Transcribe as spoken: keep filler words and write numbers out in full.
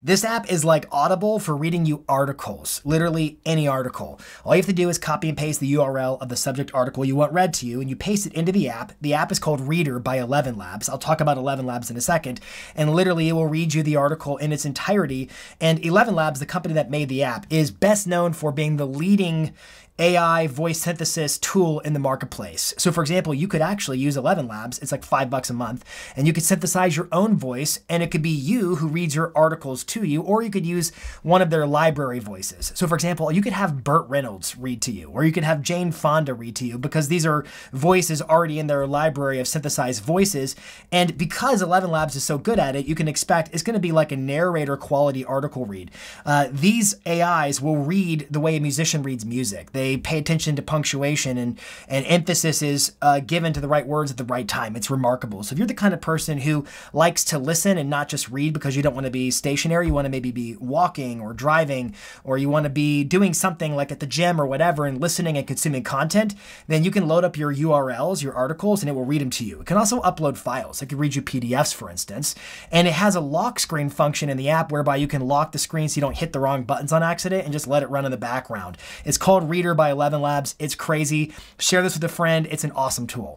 This app is like Audible for reading you articles, literally any article. All you have to do is copy and paste the U R L of the subject article you want read to you, and you paste it into the app. The app is called Reader by ElevenLabs. I'll talk about ElevenLabs in a second. And literally, it will read you the article in its entirety. And ElevenLabs, the company that made the app, is best known for being the leading A I voice synthesis tool in the marketplace. So for example, you could actually use ElevenLabs, it's like five bucks a month, and you could synthesize your own voice, and it could be you who reads your articles to you, or you could use one of their library voices. So for example, you could have Burt Reynolds read to you, or you could have Jane Fonda read to you, because these are voices already in their library of synthesized voices. And because ElevenLabs is so good at it, you can expect it's gonna be like a narrator quality article read. Uh, these A Is will read the way a musician reads music. They They pay attention to punctuation, and, and emphasis is uh, given to the right words at the right time. It's remarkable. So if you're the kind of person who likes to listen and not just read because you don't want to be stationary, you want to maybe be walking or driving, or you want to be doing something like at the gym or whatever and listening and consuming content, then you can load up your U R Ls, your articles, and it will read them to you. It can also upload files. It can read you P D Fs, for instance. And it has a lock screen function in the app whereby you can lock the screen so you don't hit the wrong buttons on accident and just let it run in the background. It's called Reader by ElevenLabs. It's crazy. Share this with a friend. It's an awesome tool.